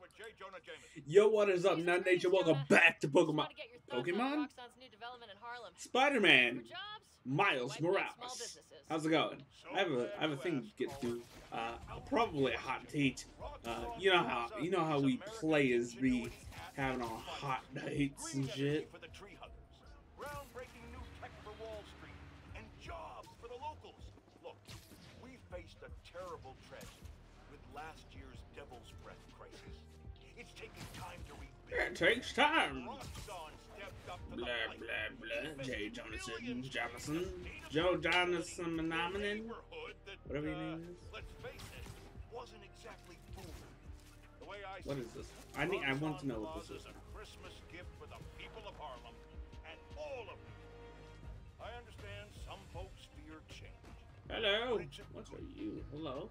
With J. Jonah Jameson. Yo, what is up, None Nation? Welcome back to Pokemon. Pokemon? Spider-Man. Miles Morales. How's it going? I have a thing to get through. Probably a hot date. You know how we players be having our hot dates and shit. Groundbreaking new tech for Wall Street and jobs for the locals. Look, we faced a terrible tragedy with last year's Devil's Breath crisis. It's taking time to rebuild. It takes time. Roxxon stepped up to the plate. Blah, blah, blah. J. Jonathan. Joe Jonathan Menominee. Whatever your name is. Let's face it, wasn't exactly booming. The way I see it, what is this? I want to know what this is. A Christmas gift for the people of Harlem. And all of you. I understand some folks fear change. Hello. What are you? Hello.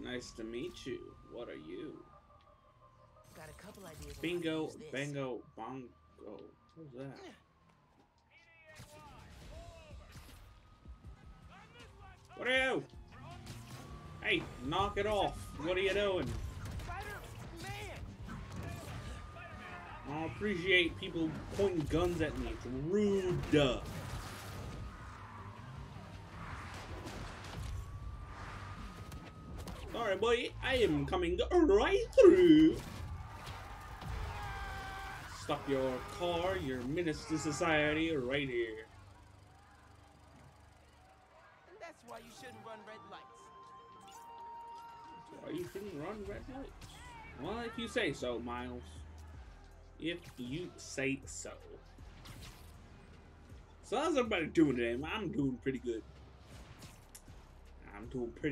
Nice to meet you. What are you? Got a couple ideas. Bingo, bango, bongo. Who's that? What are you? Hey, knock it off. What are you doing? I appreciate people pointing guns at me. It's rude. Sorry, boy. I am coming right through. Stop your car, your menace to society, right here. And that's why you shouldn't run red lights. Why you shouldn't run red lights? Well, like you say so, Miles. If you say so. So how's everybody doing today? I'm doing pretty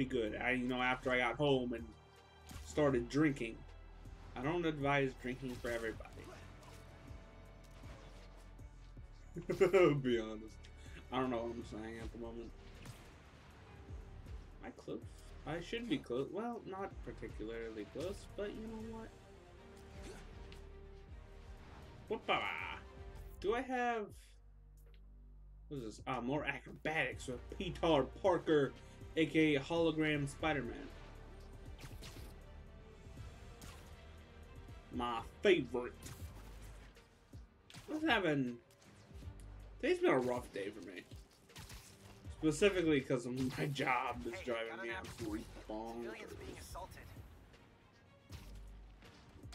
good. I, you know, after I got home and started drinking. I don't advise drinking for everybody. I'll be honest. I don't know what I'm saying at the moment. Am I close? I should be close. Well, not particularly close, but you know what? Do I have... What is this? Ah, more acrobatics with Peter Parker, aka Hologram Spider-Man. My favorite. What's happening? Today's been a rough day for me. Specifically because my job is driving me absolutely bonkers.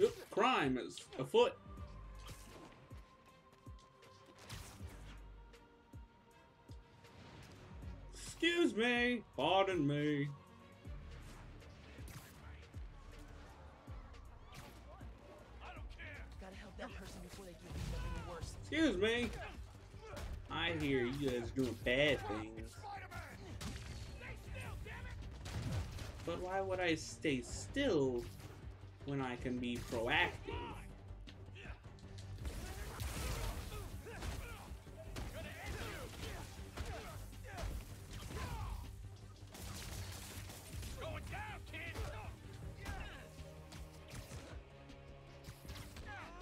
Oop, crime is afoot. Excuse me, pardon me. I don't care. Gotta help that person before they do something worse. Excuse me. I hear you guys doing bad things. But why would I stay still when I can be proactive?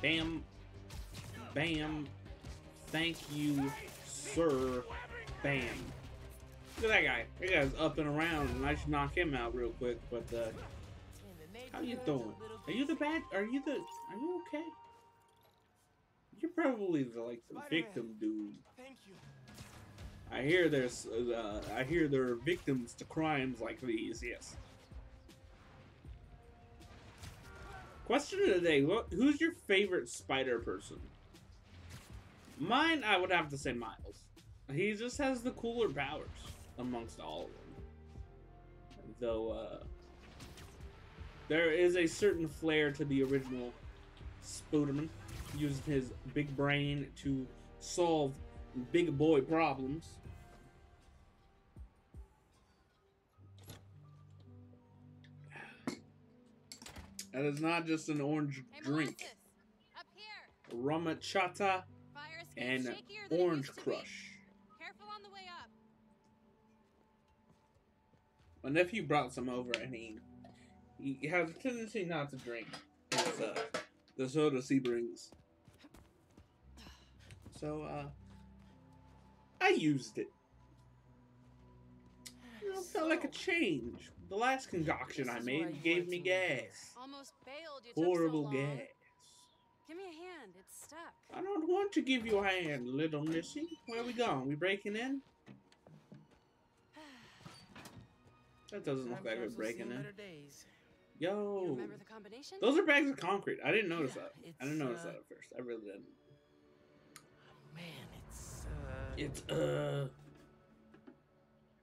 Bam, bam, thank you, sir, bam. Look at that guy. That guy's up and around, and I should knock him out real quick. But how you doing? Are you the bad? Are you okay? You're probably the, like, the victim, dude. Thank you. I hear there are victims to crimes like these. Yes. Question of the day, who's your favorite spider person? Mine, I would have to say Miles. He just has the cooler powers amongst all of them. Though, there is a certain flair to the original Spider-Man, using his big brain to solve big boy problems. That is not just an orange drink. Ramachata and orange crush. Careful on the way up. My nephew brought some over, and he has a tendency not to drink the sodas he brings. So I used it. You know, felt like a change. The last concoction I made gave me gas. Horrible gas. Give me a hand. It's stuck. I don't want to give you a hand, little missy. Where are we going? We breaking in? That doesn't look like we're breaking in. Yo. Remember the combination? Those are bags of concrete. I didn't notice that. I didn't notice that at first. I really didn't. Man, it's.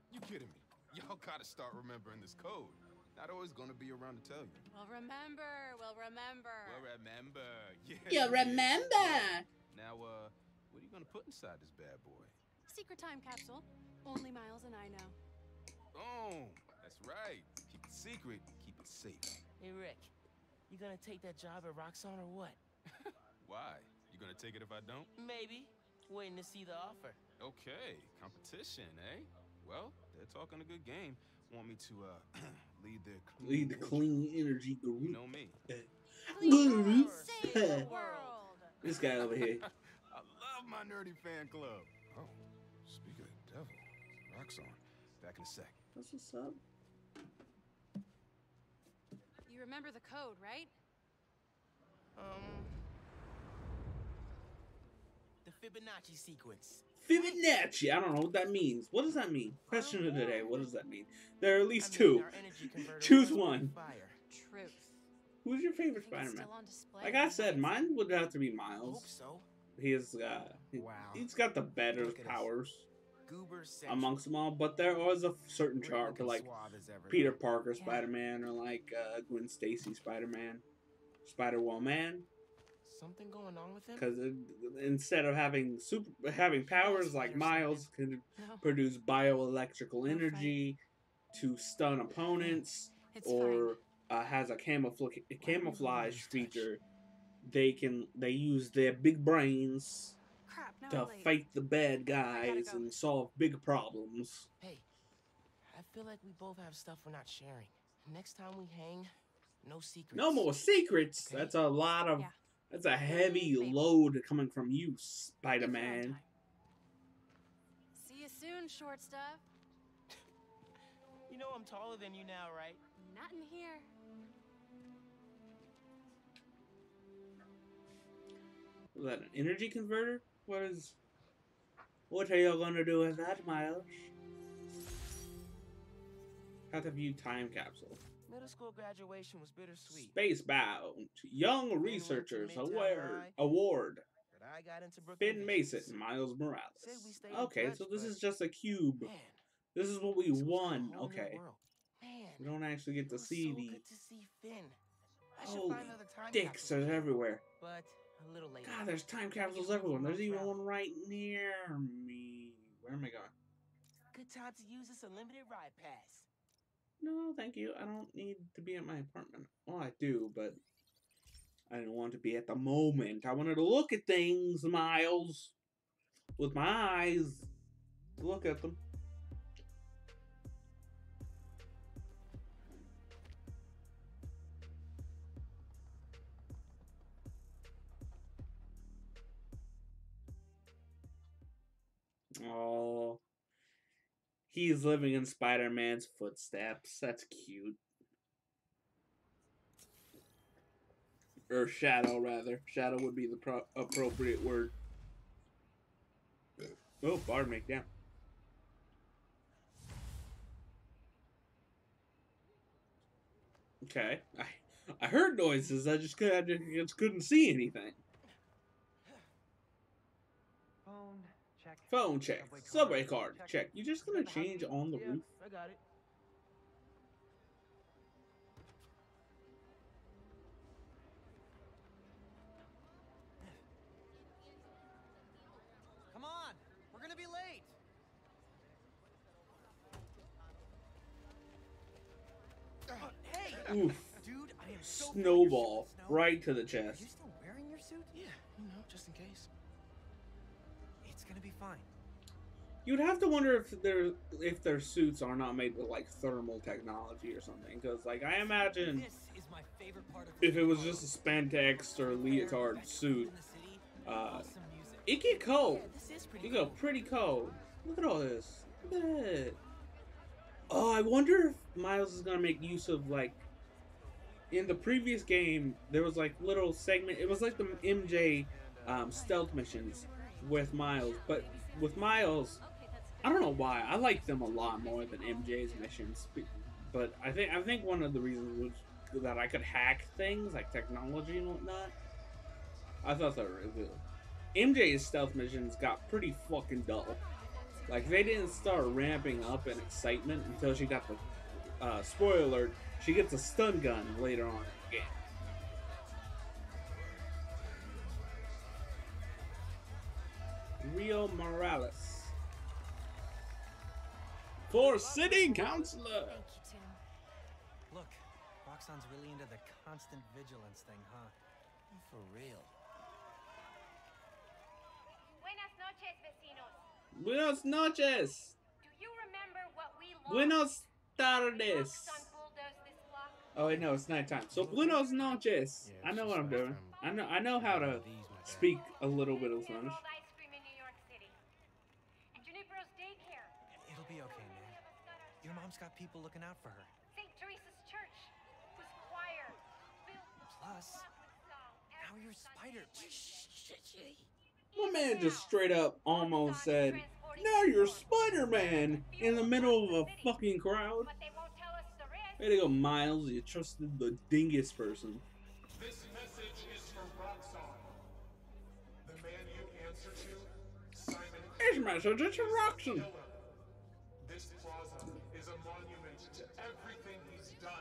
You kidding me? Y'all gotta start remembering this code. Not always gonna be around to tell you. Well, remember. We'll remember. Well, remember. Yeah. You'll remember. Now, what are you gonna put inside this bad boy? Secret time capsule. Only Miles and I know. Oh, that's right. Keep it secret. Keep it safe. Hey, Rick. You gonna take that job at Roxxon or what? Why? You gonna take it if I don't? Maybe. Waiting to see the offer. Okay. Competition, eh? Well, they're talking a good game. Want me to lead the clean energy group? You know me. Group. Save the world. This guy over here. I love my nerdy fan club. Oh, speaking of the devil, Roxxon. Back in a sec. That's what's up. You remember the code, right? The Fibonacci sequence. Fibonacci? I don't know what that means. What does that mean? Question of the day. What does that mean? There are at least two. Choose one. Truth. Who's your favorite Spider-Man? Like I said, mine would have to be Miles. I hope so. He's he's got the better powers. Amongst them all, but there was a certain charm to like Peter Parker Spider-Man or like Gwen Stacy Spider-Man, Spider-Woman. Something going on with him? Because instead of having powers like Miles, could produce bioelectrical energy to stun opponents, or has a camouflage feature. They use their big brains. To fight the bad guys and solve big problems. Hey, I feel like we both have stuff we're not sharing. Next time we hang, no secrets. No more secrets. Okay. That's a lot of. Yeah. That's a heavy load coming from you, Spider-Man. See you soon, short stuff. You know I'm taller than you now, right? Not in here. Is that an energy converter? What are you gonna do with that, Miles? How to view time capsule. Middle school graduation was bittersweet. Spacebound. Young Researchers Award. Finn Mason, Miles Morales. Okay, so this is just a cube. Man, this is what we won. Okay. Man, we don't actually get to see Finn. Oh, dicks are everywhere. But a little later. God, there's time capsules everywhere. There's even one right near me. Where am I going? Good time to use this unlimited ride pass. No, thank you. I don't need to be at my apartment. Well, I do, but I didn't want to be at the moment. I wanted to look at things, Miles, with my eyes. Look at them. Oh, he's living in Spider-Man's footsteps. That's cute. Or shadow, rather. Shadow would be the appropriate word. Oh, pardon me. Yeah. Okay. I heard noises. I just couldn't see anything. Phone check. Subway card check. You're just gonna change on the roof? I got it. Come on, we're gonna be late. Hey, oof. Dude, I am so snowball right to the chest. Are you still wearing your suit? Yeah, you know, just in case. It's gonna be fine. You'd have to wonder if their suits are not made with like thermal technology or something, because like I imagine this is my favorite part of if it was just a spandex or leotard suit, it get cold. Yeah, it go pretty cold. Look at all this. Look at it. Oh, I wonder if Miles is gonna make use of, like, in the previous game, there was, like, little segment. It was like the MJ stealth missions with Miles. But with Miles, I don't know why. I like them a lot more than MJ's missions. But I think one of the reasons was that I could hack things, like technology and whatnot. I thought that was really good. MJ's stealth missions got pretty fucking dull. Like, they didn't start ramping up in excitement until she got the, spoiler alert, she gets a stun gun later on in the game. Rio Morales. For city councilor! Thank you, Tim. Look, Roxxon's really into the constant vigilance thing, huh? For real. Buenas noches, vecinos. Buenas noches. Do you remember what we lost? Buenos tardes. Oh wait, no, it's nighttime. So buenos noches. Yeah, I know what I'm doing. I know how to speak a little bit of Spanish. It'll be okay, man. Your mom's got people looking out for her. St. Teresa's Church was choir. Plus, now you're spider. My man just straight up almost said, now you're Spider-Man in the middle of a fucking crowd. Way to go, Miles. You trusted the dingus person. This message is for Roxxon. The man you answer to, Simon. This message is for Roxxon. This plaza is a monument to everything he's done.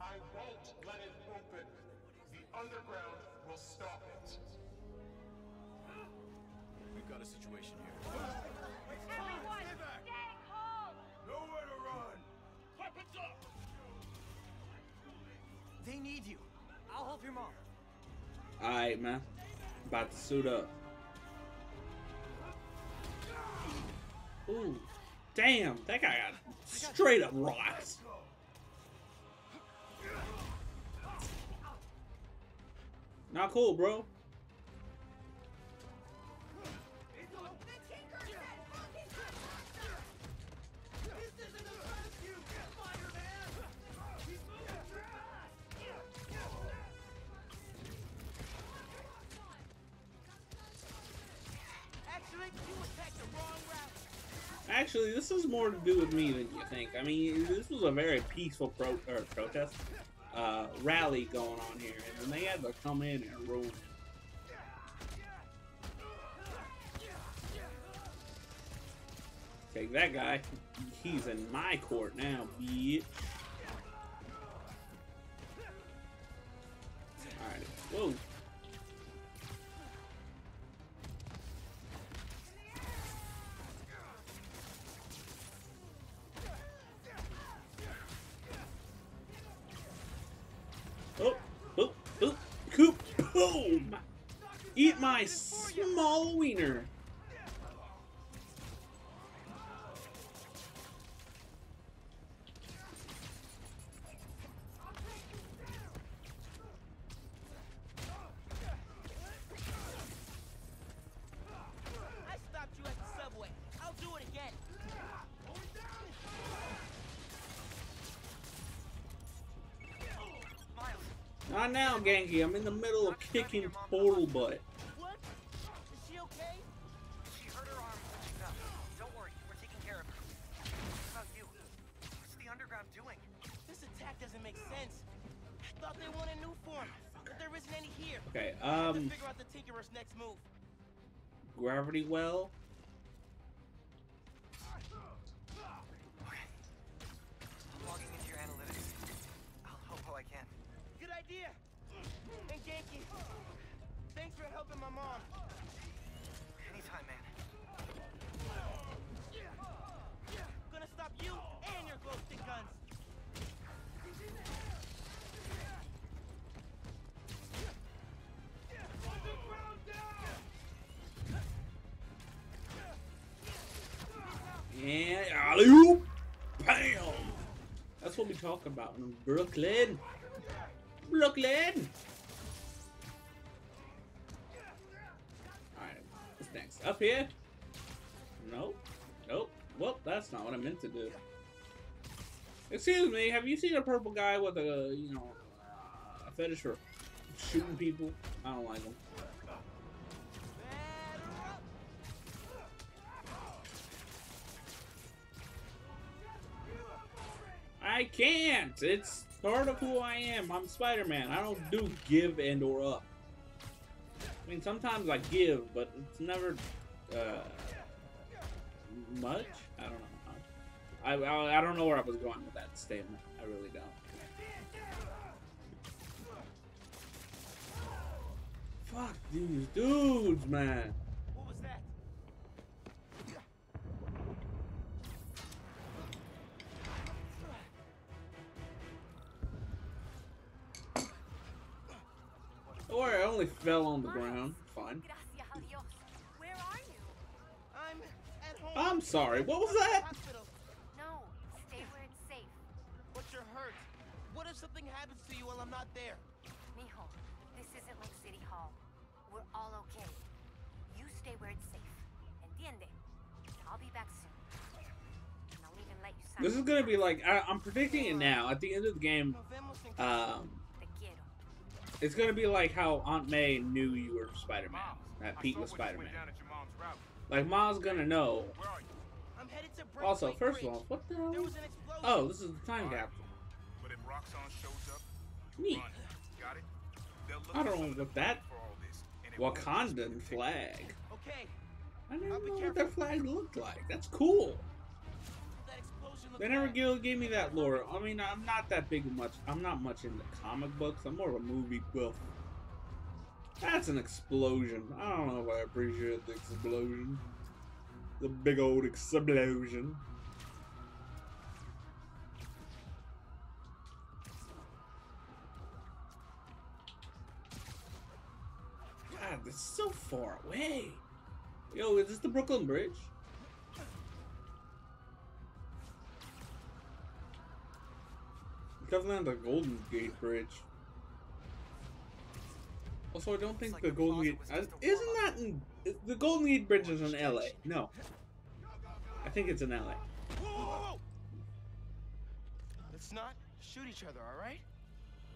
I won't let it open. The underground will stop it. We've got a situation here. Everyone, stay calm! Nowhere to run! Weapons up! They need you. I'll help your mom. Alright, man. About to suit up. Ooh. Damn, that guy got straight up rocked. Not cool, bro. Actually, this is more to do with me than you think. I mean, this was a very peaceful protest rally going on here, and they had to come in and ruin it. Take that guy. He's in my court now, bitch. Alright, whoa. Boom! Eat my small wiener. I stopped you at the subway. I'll do it again. Not now, Genki. I'm in the middle of kicking portal butt. What? Is she okay? She hurt her arm when she fell. Don't worry, we're taking care of her. What about you? What's the underground doing? This attack doesn't make sense. I thought they wanted new form, but there isn't any here. Okay, we have to figure out the Tinkerer's next move. Gravity well. And Genki, thanks for helping my mom. Anytime, man. I'm gonna stop you and your ghosting guns. And alley-oop! Bam! That's what we talk about in Brooklyn. Brooklyn! Alright, what's next? Up here? Nope. Nope. Well, that's not what I meant to do. Excuse me, have you seen a purple guy with a, you know, a fetish for shooting people? I don't like him. I can't! It's part of who I am. I'm Spider-Man. I don't do give and or up. I mean, sometimes I give, but it's never much. I don't know. I don't know where I was going with that statement. I really don't. Fuck these dudes, man. What was that? Don't worry, I only fell on the ground. Fine. Where are you? I'm at home. I'm sorry. What was that? Hurt. What if something happens to you while I'm not there? Mijo, this isn't like City Hall. We're all okay. You stay where it's safe. Entiende? I'll be back soon. And I'll even let you sign. This is gonna be like I'm predicting it now. At the end of the game, it's gonna be like how Aunt May knew you were Spider-Man. That Pete was Spider-Man. Like Miles gonna know. Also, first of all, what the hell? Oh, this is the time capsule. Roxxon shows up. Neat. Got it? I don't know what that Wakandan flag. Okay. I never know what that flag looked like. That's cool. They never gave me that lore. I mean, I'm not that big much. I'm not much into comic books. I'm more of a movie buff. That's an explosion. I don't know if I appreciate the explosion. The big old explosion. It's so far away. Yo, is this the Brooklyn Bridge? It doesn't have the Golden Gate Bridge. Also, I don't think the Golden Gate isn't that in the Golden Gate Bridge is in LA. No, I think it's in LA. Whoa. Let's not shoot each other, all right?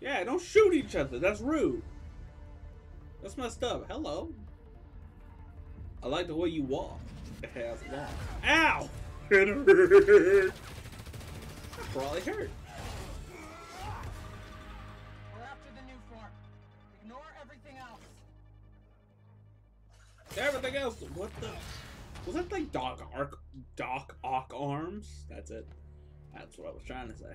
Yeah, don't shoot each other. That's rude. That's messed up. Hello. I like the way you walk. It has walk. Ow! It hurt. That probably hurt. We're after the new form. Ignore everything else. Everything else? What the? Was that like Doc Ock arms? That's it. That's what I was trying to say.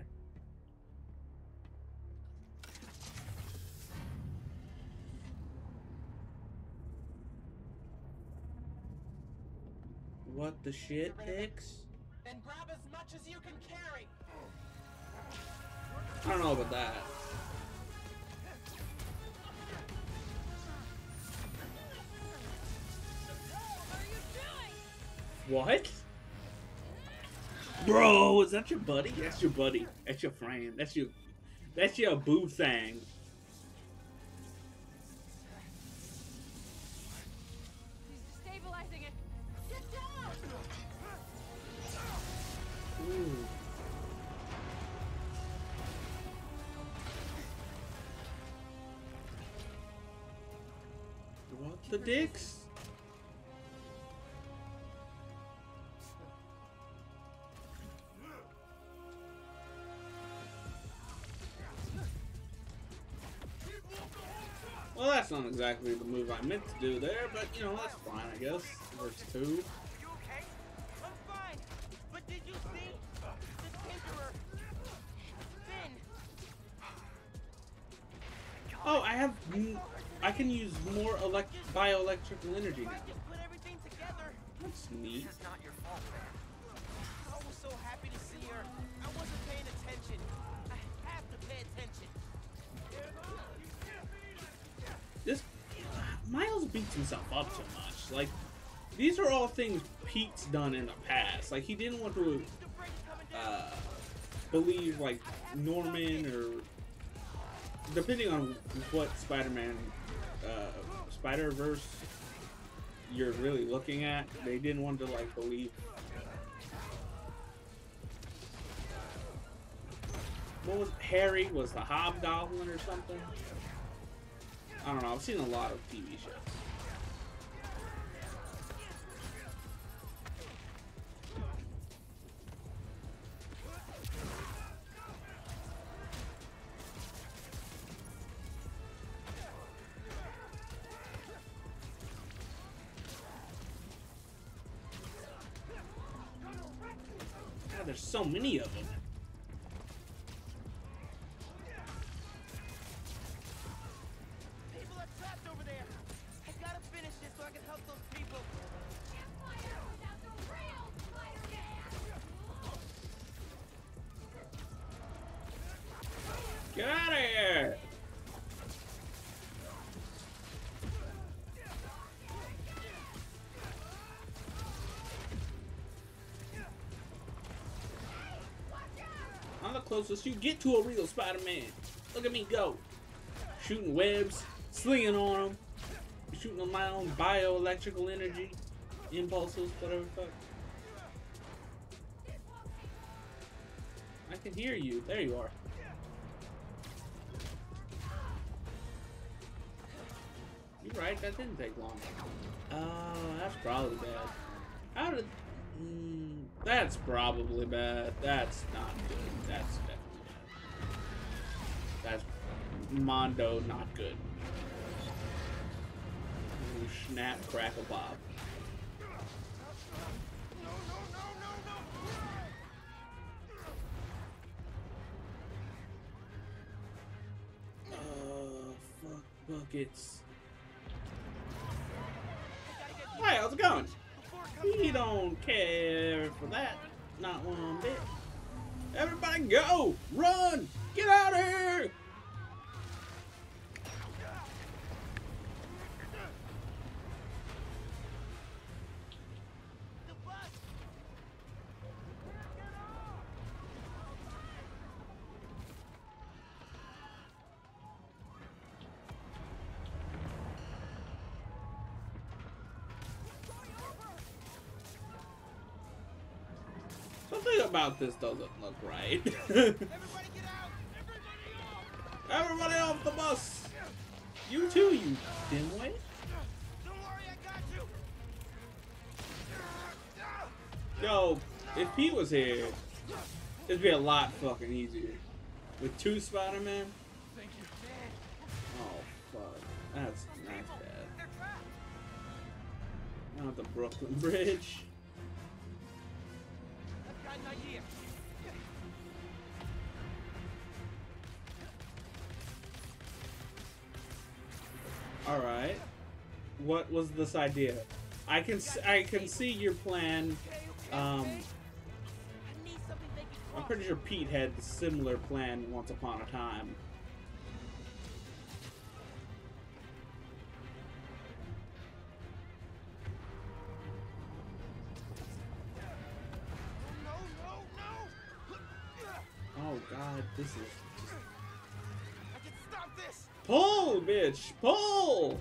What the shit, Hicks? Then grab as much as you can carry. I don't know about that. What are you doing? What? Bro, is that your buddy? That's your buddy. That's your friend. That's your boo thing. The dicks. Well, that's not exactly the move I meant to do there, but you know, that's fine, I guess. Works too. You okay? I'm fine. But did you see the Tinkerer? Finn. Oh, I have. I can use more bioelectrical energy now. That's neat. I was so happy to see her. I wasn't paying attention. I have to pay attention. This Miles beats himself up so much. Like, these are all things Pete's done in the past. Like, he didn't want to believe like Norman or depending on what Spider-Man. Spider-Verse you're really looking at, they didn't want to like believe What was Harry? Was the Hobgoblin or something? I don't know. I've seen a lot of TV shows. God, there's so many of them. Get out of here! I'm the closest you get to a real Spider-Man. Look at me go. Shooting webs, slinging on them, shooting on my own bioelectrical energy, impulses, whatever the fuck. I can hear you. There you are. Right, that didn't take long. Oh, that's probably bad. How did... that's probably bad. That's not good. That's definitely bad. That's Mondo not good. Ooh, snap, crackle, pop. Oh, fuck buckets. Hey, how's it going? We don't care for that. Not one bit. Everybody go! Run! Get out of here! Something about this doesn't look right. Everybody get out! Everybody off! Everybody off the bus! You too, you dimwit! Don't worry, I got you! Yo, if he was here, it'd be a lot fucking easier. With two Spider-Man? Thank you. Oh, fuck. That's not bad. Not the Brooklyn Bridge. All right. What was this idea? I can see your plan. I'm pretty sure Pete had a similar plan once upon a time. God, this is just... I can stop this! Pull, bitch! Pull!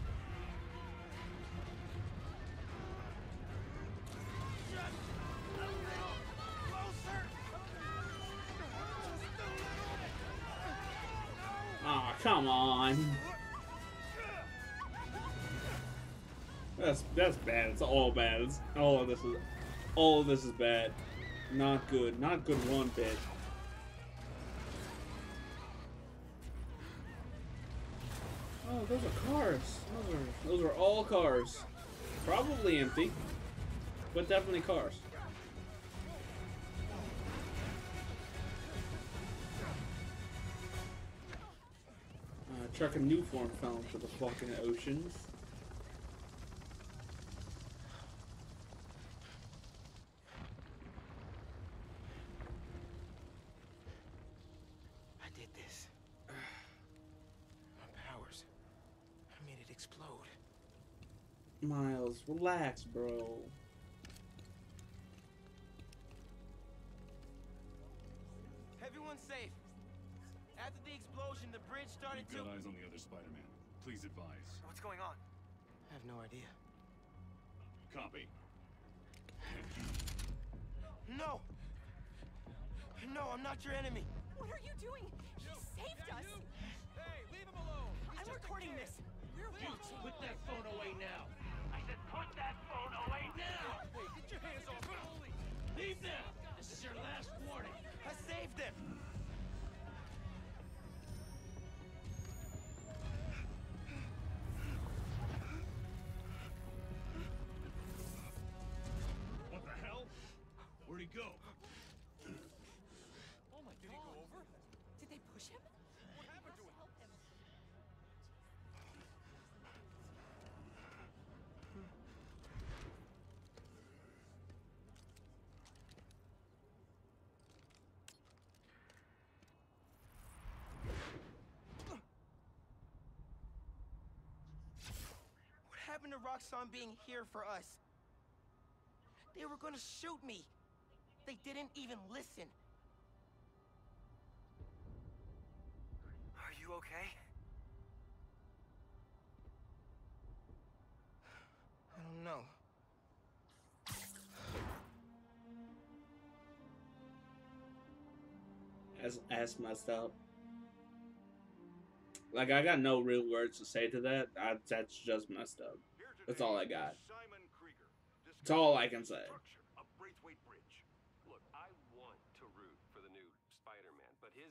Aw, oh, come on! That's bad. It's all bad. It's, all of this is bad. Not good. Not good one bit. Oh, those are cars. Those are all cars. Probably empty, but definitely cars. Chuck and Newform fell into the fucking oceans. Miles, relax, bro. Everyone's safe. After the explosion, the bridge started to... You've got eyes on the other Spider-Man. Please advise. What's going on? I have no idea. Copy. No! No, I'm not your enemy. What are you doing? He saved us! Hey, leave him alone! I'm recording this! We're watching! Put that phone away now! I said put that phone away now! Hey, get your hands off! Leave now! This is your last warning! I saved them! What the hell? Where'd he go? Oh my God. Did he go over? Did they push him? What happened to him? Help him? What happened to Roxxon being here for us? They were gonna shoot me. They didn't even listen. Are you okay? I don't know. That's messed up. Like, I got no real words to say to that. That's just messed up. That's all I got. That's all I can say. Look, I want to root for the new Spider-Man, but his,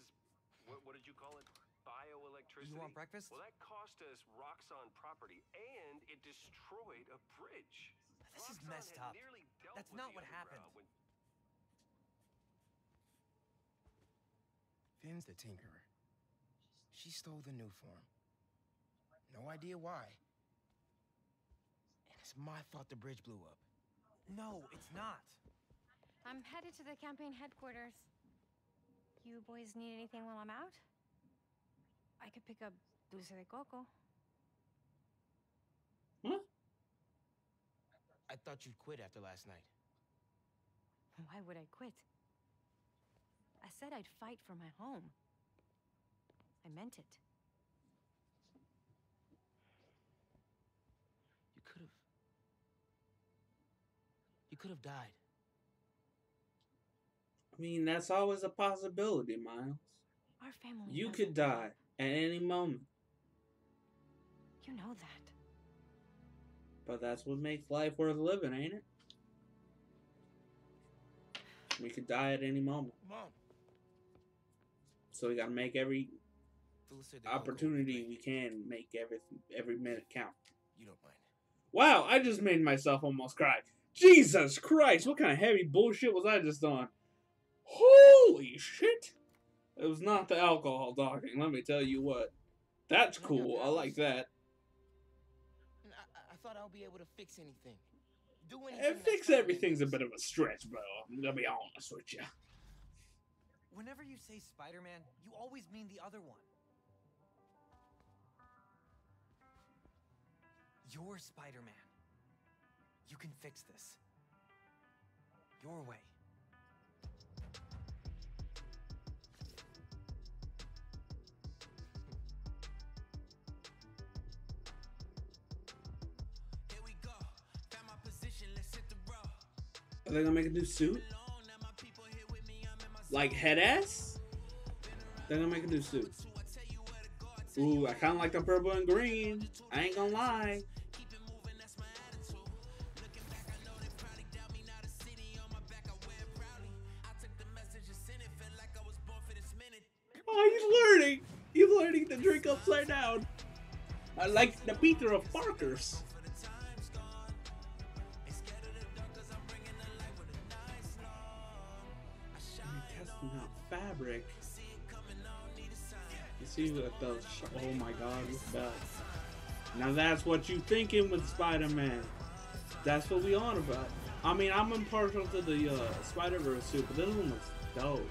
what did you call it? Bioelectricity. You want breakfast? Well, that cost us Roxxon property, and it destroyed a bridge. This is messed up. That's not what happened. Finn's the Tinkerer. She stole the new form. No idea why. And it's my fault the bridge blew up. No, it's not. I'm headed to the campaign headquarters. You boys need anything while I'm out? I could pick up dulce de coco. Huh? I thought you'd quit after last night. Why would I quit? I said I'd fight for my home. I meant it. You could have. You could have died. I mean, that's always a possibility, Miles. Our family. You could die. At any moment. You know that. But that's what makes life worth living, ain't it? We could die at any moment. Mom. So we gotta make every opportunity we can, make every minute count. You don't mind. Wow, I just made myself almost cry. Jesus Christ, what kind of heavy bullshit was I just on? Holy shit! It was not the alcohol talking, let me tell you what. That's cool, I like that. And I thought I'll be able to fix anything. Do anything. And fix everything's a bit of a stretch, bro. I'm gonna be honest with you. Whenever you say Spider-Man, you always mean the other one. You're Spider-Man. You can fix this. Your way. Are they gonna make a new suit? Like head ass? They're gonna make a new suit. Ooh, I kinda like the purple and green. I ain't gonna lie. Oh, he's learning! He's learning to drink upside down. I like the Peter of Parkers. Fabric. You see what the oh my God, what's that? Now that's what you thinking with Spider-Man. That's what we on about. I mean, I'm impartial to the Spider-Verse suit, but this one looks dope.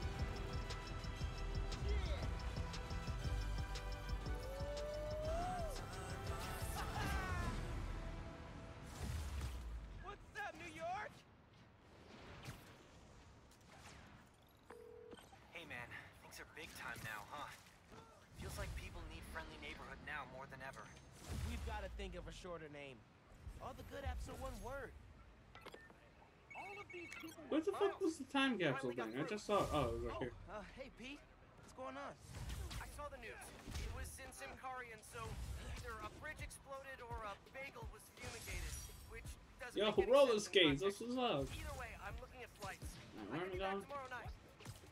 Shorter name. All the good apps are one word. All of these people. Where the fuck was the time capsule thing? I just saw it. Oh, it was right here. Hey Pete, let's go going on? I saw the news. It was in Simkarian, so either a bridge exploded or a bagel was fumigated, which doesn't make any sense. Yo, roller skates, this is love. Either way, I'm looking at flights. I can be back tomorrow night.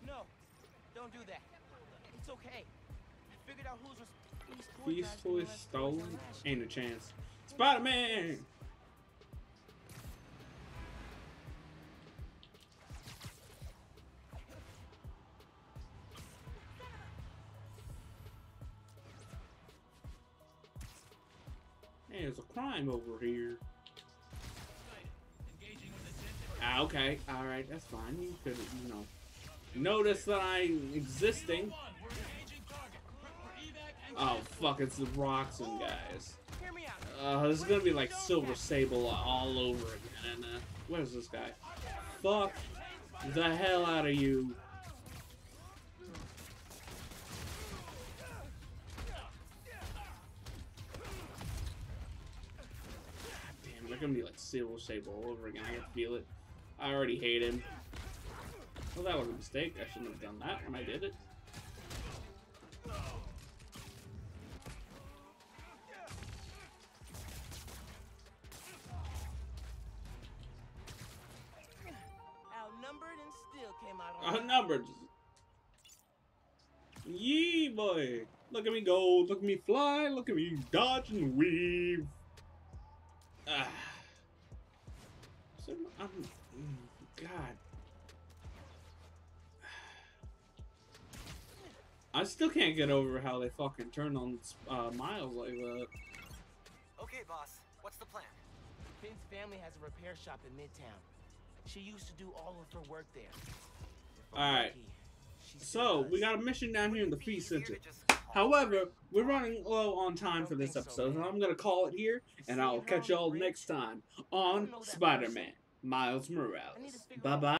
No, don't do that. It's okay. I figured out who's these toys stolen. Ain't a chance. Spider-Man! Hey, there's a crime over here. Ah, okay. Alright, that's fine. You could, you know, notice that I'm existing. Oh, fuck, it's the Roxxon guys. This is gonna be like Silver Sable all over again. And, where's this guy? Fuck the hell out of you. Damn, they're gonna be like Silver Sable all over again. I can feel it. I already hate him. Well, that was a mistake. I shouldn't have done that when I did it. Outnumbered and still came out alive. Outnumbered. Yee boy. Look at me go. Look at me fly. Look at me dodge and weave. Ah. So I'm God. I still can't get over how they fucking turn on Miles like that. Okay, boss. What's the plan? Finn's family has a repair shop in Midtown. She used to do all of her work there. Alright. So, we got a mission down here in the Fee Center. However, we're running low on time for this episode, and I'm going to call it here, and I'll catch y'all next time on Spider-Man, Miles Morales. Bye-bye.